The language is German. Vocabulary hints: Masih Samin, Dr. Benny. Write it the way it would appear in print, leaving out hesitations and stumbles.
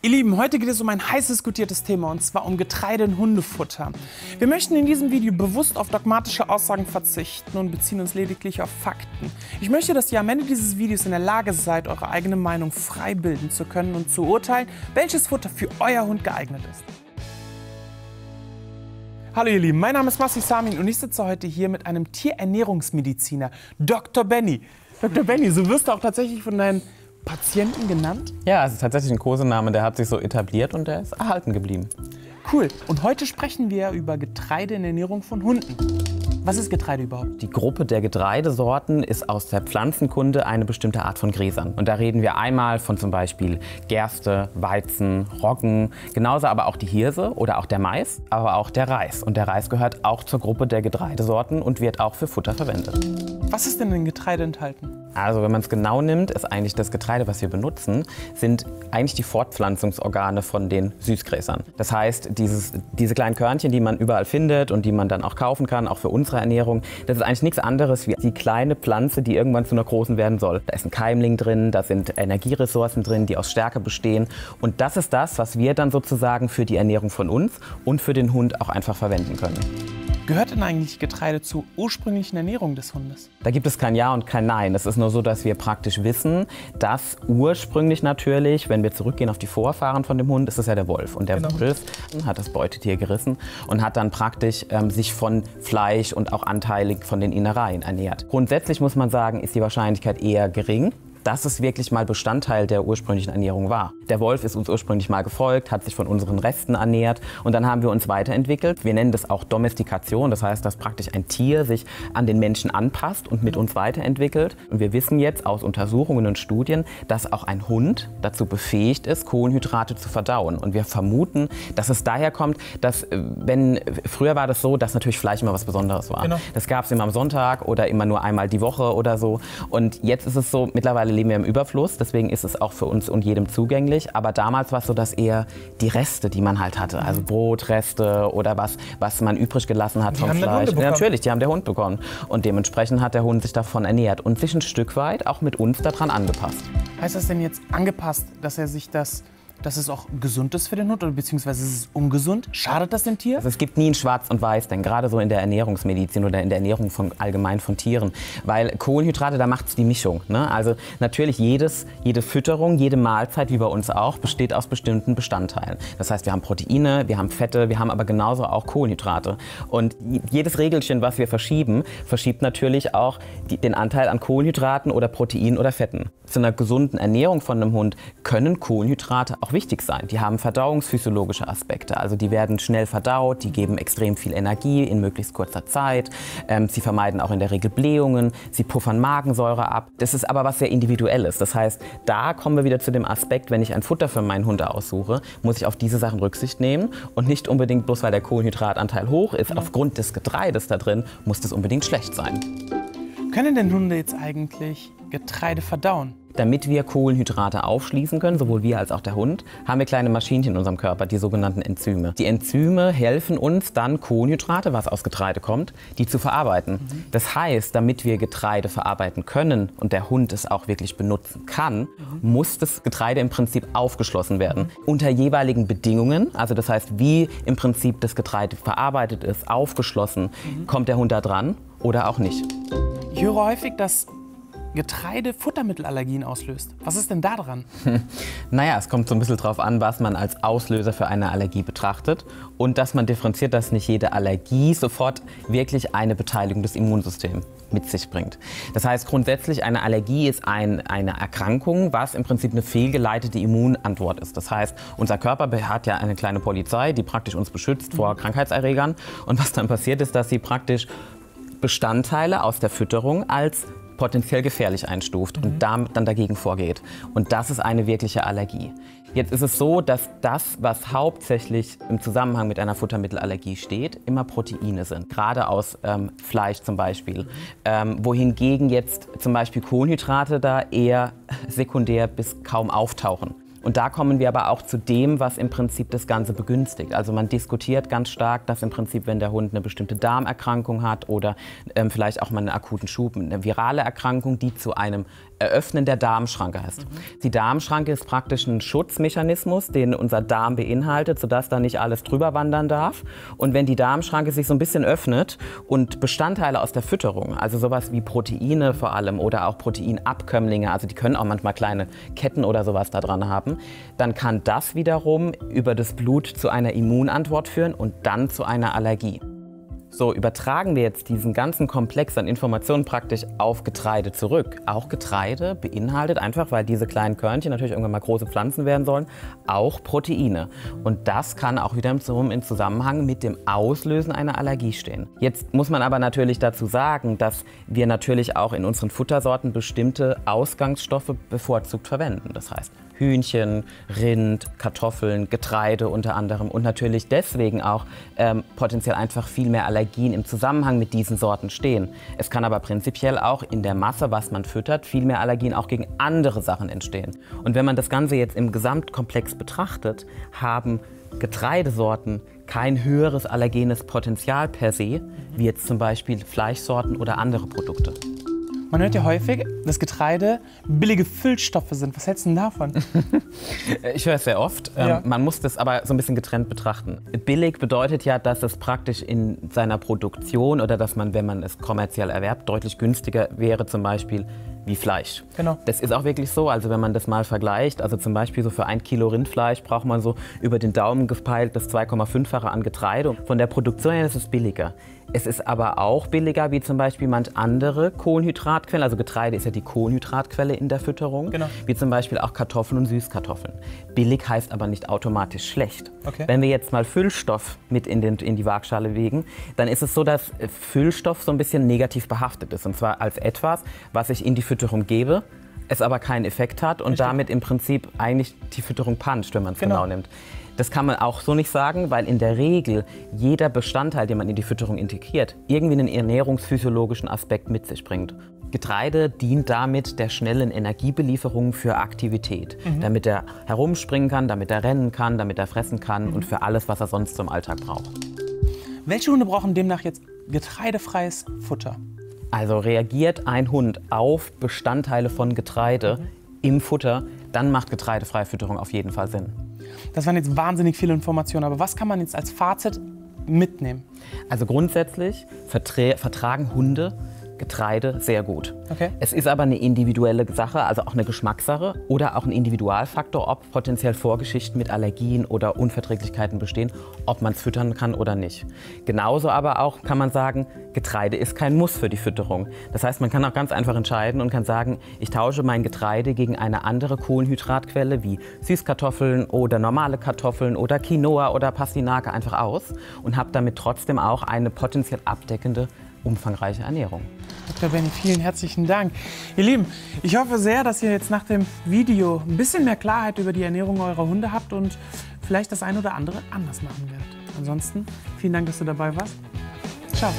Ihr Lieben, heute geht es um ein heiß diskutiertes Thema, und zwar um Getreide in Hundefutter. Wir möchten in diesem Video bewusst auf dogmatische Aussagen verzichten und beziehen uns lediglich auf Fakten. Ich möchte, dass ihr am Ende dieses Videos in der Lage seid, eure eigene Meinung frei bilden zu können und zu urteilen, welches Futter für euer Hund geeignet ist. Hallo ihr Lieben, mein Name ist Masih Samin und ich sitze heute hier mit einem Tierernährungsmediziner, Dr. Benny. Dr. Benny, so wirst du auch tatsächlich von deinen Patienten genannt? Ja, es ist tatsächlich ein Kosename, der hat sich so etabliert und der ist erhalten geblieben. Cool. Und heute sprechen wir über Getreide in der Ernährung von Hunden. Was ist Getreide überhaupt? Die Gruppe der Getreidesorten ist aus der Pflanzenkunde eine bestimmte Art von Gräsern. Und da reden wir einmal von zum Beispiel Gerste, Weizen, Roggen, genauso aber auch die Hirse oder auch der Mais, aber auch der Reis. Und der Reis gehört auch zur Gruppe der Getreidesorten und wird auch für Futter verwendet. Was ist denn in Getreide enthalten? Also wenn man es genau nimmt, ist eigentlich das Getreide, was wir benutzen, sind eigentlich die Fortpflanzungsorgane von den Süßgräsern. Das heißt, diese kleinen Körnchen, die man überall findet und die man dann auch kaufen kann, auch für unsere Ernährung, das ist eigentlich nichts anderes wie die kleine Pflanze, die irgendwann zu einer großen werden soll. Da ist ein Keimling drin, da sind Energieressourcen drin, die aus Stärke bestehen. Und das ist das, was wir dann sozusagen für die Ernährung von uns und für den Hund auch einfach verwenden können. Gehört denn eigentlich Getreide zur ursprünglichen Ernährung des Hundes? Da gibt es kein Ja und kein Nein. Es ist nur so, dass wir praktisch wissen, dass ursprünglich natürlich, wenn wir zurückgehen auf die Vorfahren von dem Hund, ist es ja der Wolf. Und der Wolf hat das Beutetier gerissen und hat dann praktisch sich von Fleisch und auch anteilig von den Innereien ernährt. Grundsätzlich muss man sagen, ist die Wahrscheinlichkeit eher gering, dass es wirklich mal Bestandteil der ursprünglichen Ernährung war. Der Wolf ist uns ursprünglich mal gefolgt, hat sich von unseren Resten ernährt und dann haben wir uns weiterentwickelt. Wir nennen das auch Domestikation, das heißt, dass praktisch ein Tier sich an den Menschen anpasst und mit uns weiterentwickelt. Und wir wissen jetzt aus Untersuchungen und Studien, dass auch ein Hund dazu befähigt ist, Kohlenhydrate zu verdauen. Und wir vermuten, dass es daher kommt, dass früher war das so, dass natürlich Fleisch immer was Besonderes war. Genau. Das gab es immer am Sonntag oder immer nur einmal die Woche oder so. Und jetzt ist es so, mittlerweile leben wir im Überfluss, deswegen ist es auch für uns und jedem zugänglich. Aber damals war es so, dass eher die Reste, die man halt hatte, also Brotreste oder was man übrig gelassen hat vom Fleisch. Ja, natürlich, die haben der Hund bekommen. Und dementsprechend hat der Hund sich davon ernährt und sich ein Stück weit auch mit uns daran angepasst. Heißt das denn jetzt angepasst, dass er sich das... dass es auch gesund ist für den Hund, oder beziehungsweise ist es ungesund? Schadet das dem Tier? Also es gibt nie ein Schwarz und Weiß, denn gerade so in der Ernährungsmedizin oder in der Ernährung allgemein von Tieren. Weil Kohlenhydrate, da macht es die Mischung. Ne? Also natürlich jede Fütterung, jede Mahlzeit, wie bei uns auch, besteht aus bestimmten Bestandteilen. Das heißt, wir haben Proteine, wir haben Fette, wir haben aber genauso auch Kohlenhydrate. Und jedes Regelchen, was wir verschieben, verschiebt natürlich auch den Anteil an Kohlenhydraten oder Proteinen oder Fetten. Zu einer gesunden Ernährung von einem Hund können Kohlenhydrate auch wichtig sein. Die haben verdauungsphysiologische Aspekte, also die werden schnell verdaut, die geben extrem viel Energie in möglichst kurzer Zeit, sie vermeiden auch in der Regel Blähungen, sie puffern Magensäure ab. Das ist aber was sehr Individuelles, das heißt, da kommen wir wieder zu dem Aspekt, wenn ich ein Futter für meinen Hund aussuche, muss ich auf diese Sachen Rücksicht nehmen und nicht unbedingt bloß, weil der Kohlenhydratanteil hoch ist, aufgrund des Getreides da drin, muss das unbedingt schlecht sein. Können denn Hunde jetzt eigentlich Getreide verdauen? Damit wir Kohlenhydrate aufschließen können, sowohl wir als auch der Hund, haben wir kleine Maschinchen in unserem Körper, die sogenannten Enzyme. Die Enzyme helfen uns dann, Kohlenhydrate, was aus Getreide kommt, die zu verarbeiten. Das heißt, damit wir Getreide verarbeiten können und der Hund es auch wirklich benutzen kann, muss das Getreide im Prinzip aufgeschlossen werden. Unter jeweiligen Bedingungen, also das heißt, wie im Prinzip das Getreide verarbeitet ist, aufgeschlossen, kommt der Hund da dran oder auch nicht. Ich höre häufig, dass Getreide Futtermittelallergien auslöst. Was ist denn da dran? Naja, es kommt so ein bisschen drauf an, was man als Auslöser für eine Allergie betrachtet und dass man differenziert, dass nicht jede Allergie sofort wirklich eine Beteiligung des Immunsystems mit sich bringt. Das heißt grundsätzlich, eine Allergie ist eine Erkrankung, was im Prinzip eine fehlgeleitete Immunantwort ist. Das heißt, unser Körper hat ja eine kleine Polizei, die praktisch uns beschützt vor Krankheitserregern. Und was dann passiert ist, dass sie praktisch Bestandteile aus der Fütterung als potenziell gefährlich einstuft und damit dann dagegen vorgeht. Und das ist eine wirkliche Allergie. Jetzt ist es so, dass das, was hauptsächlich im Zusammenhang mit einer Futtermittelallergie steht, immer Proteine sind, gerade aus Fleisch zum Beispiel. Wohingegen jetzt zum Beispiel Kohlenhydrate da eher sekundär bis kaum auftauchen. Und da kommen wir aber auch zu dem, was im Prinzip das Ganze begünstigt. Also man diskutiert ganz stark, dass im Prinzip, wenn der Hund eine bestimmte Darmerkrankung hat oder vielleicht auch mal einen akuten Schub, eine virale Erkrankung, die zu einem Eröffnen der Darmschranke heißt. Die Darmschranke ist praktisch ein Schutzmechanismus, den unser Darm beinhaltet, sodass da nicht alles drüber wandern darf. Und wenn die Darmschranke sich so ein bisschen öffnet und Bestandteile aus der Fütterung, also sowas wie Proteine vor allem oder auch Proteinabkömmlinge, also die können auch manchmal kleine Ketten oder sowas da dran haben, dann kann das wiederum über das Blut zu einer Immunantwort führen und dann zu einer Allergie. So, übertragen wir jetzt diesen ganzen Komplex an Informationen praktisch auf Getreide zurück. Auch Getreide beinhaltet einfach, weil diese kleinen Körnchen natürlich irgendwann mal große Pflanzen werden sollen, auch Proteine. Und das kann auch wieder im Zusammenhang mit dem Auslösen einer Allergie stehen. Jetzt muss man aber natürlich dazu sagen, dass wir natürlich auch in unseren Futtersorten bestimmte Ausgangsstoffe bevorzugt verwenden. Das heißt Hühnchen, Rind, Kartoffeln, Getreide unter anderem und natürlich deswegen auch potenziell einfach viel mehr Allergien im Zusammenhang mit diesen Sorten stehen. Es kann aber prinzipiell auch in der Masse, was man füttert, viel mehr Allergien auch gegen andere Sachen entstehen. Und wenn man das Ganze jetzt im Gesamtkomplex betrachtet, haben Getreidesorten kein höheres allergenes Potenzial per se, wie jetzt zum Beispiel Fleischsorten oder andere Produkte. Man hört ja häufig, dass Getreide billige Füllstoffe sind. Was hältst du denn davon? Ich höre es sehr oft. Ja. Man muss das aber so ein bisschen getrennt betrachten. Billig bedeutet ja, dass es praktisch in seiner Produktion oder dass man, wenn man es kommerziell erwerbt, deutlich günstiger wäre, zum Beispiel wie Fleisch. Genau. Das ist auch wirklich so, also wenn man das mal vergleicht, also zum Beispiel so für 1 Kilo Rindfleisch braucht man so über den Daumen gepeilt das 2,5-fache an Getreide. Von der Produktion her ist es billiger. Es ist aber auch billiger wie zum Beispiel manch andere Kohlenhydratquellen, also Getreide ist ja die Kohlenhydratquelle in der Fütterung, genau, wie zum Beispiel auch Kartoffeln und Süßkartoffeln. Billig heißt aber nicht automatisch schlecht. Okay. Wenn wir jetzt mal Füllstoff mit in die Waagschale wägen, dann ist es so, dass Füllstoff so ein bisschen negativ behaftet ist, und zwar als etwas, was ich in die Fütterung gebe, es aber keinen Effekt hat und damit im Prinzip eigentlich die Fütterung puncht, wenn man es genau nimmt. Das kann man auch so nicht sagen, weil in der Regel jeder Bestandteil, den man in die Fütterung integriert, irgendwie einen ernährungsphysiologischen Aspekt mit sich bringt. Getreide dient damit der schnellen Energiebelieferung für Aktivität, damit er herumspringen kann, damit er rennen kann, damit er fressen kann und für alles, was er sonst zum Alltag braucht. Welche Hunde brauchen demnach jetzt getreidefreies Futter? Also reagiert ein Hund auf Bestandteile von Getreide im Futter, dann macht getreidefreie Fütterung auf jeden Fall Sinn. Das waren jetzt wahnsinnig viele Informationen, aber was kann man jetzt als Fazit mitnehmen? Also grundsätzlich vertragen Hunde Getreide sehr gut. Okay. Es ist aber eine individuelle Sache, also auch eine Geschmackssache oder auch ein Individualfaktor, ob potenziell Vorgeschichten mit Allergien oder Unverträglichkeiten bestehen, ob man es füttern kann oder nicht. Genauso aber auch kann man sagen, Getreide ist kein Muss für die Fütterung. Das heißt, man kann auch ganz einfach entscheiden und kann sagen, ich tausche mein Getreide gegen eine andere Kohlenhydratquelle wie Süßkartoffeln oder normale Kartoffeln oder Quinoa oder Pastinake einfach aus und habe damit trotzdem auch eine potenziell abdeckende umfangreiche Ernährung. Dr. Benni, vielen herzlichen Dank. Ihr Lieben, ich hoffe sehr, dass ihr jetzt nach dem Video ein bisschen mehr Klarheit über die Ernährung eurer Hunde habt und vielleicht das ein oder andere anders machen werdet. Ansonsten, vielen Dank, dass du dabei warst. Ciao.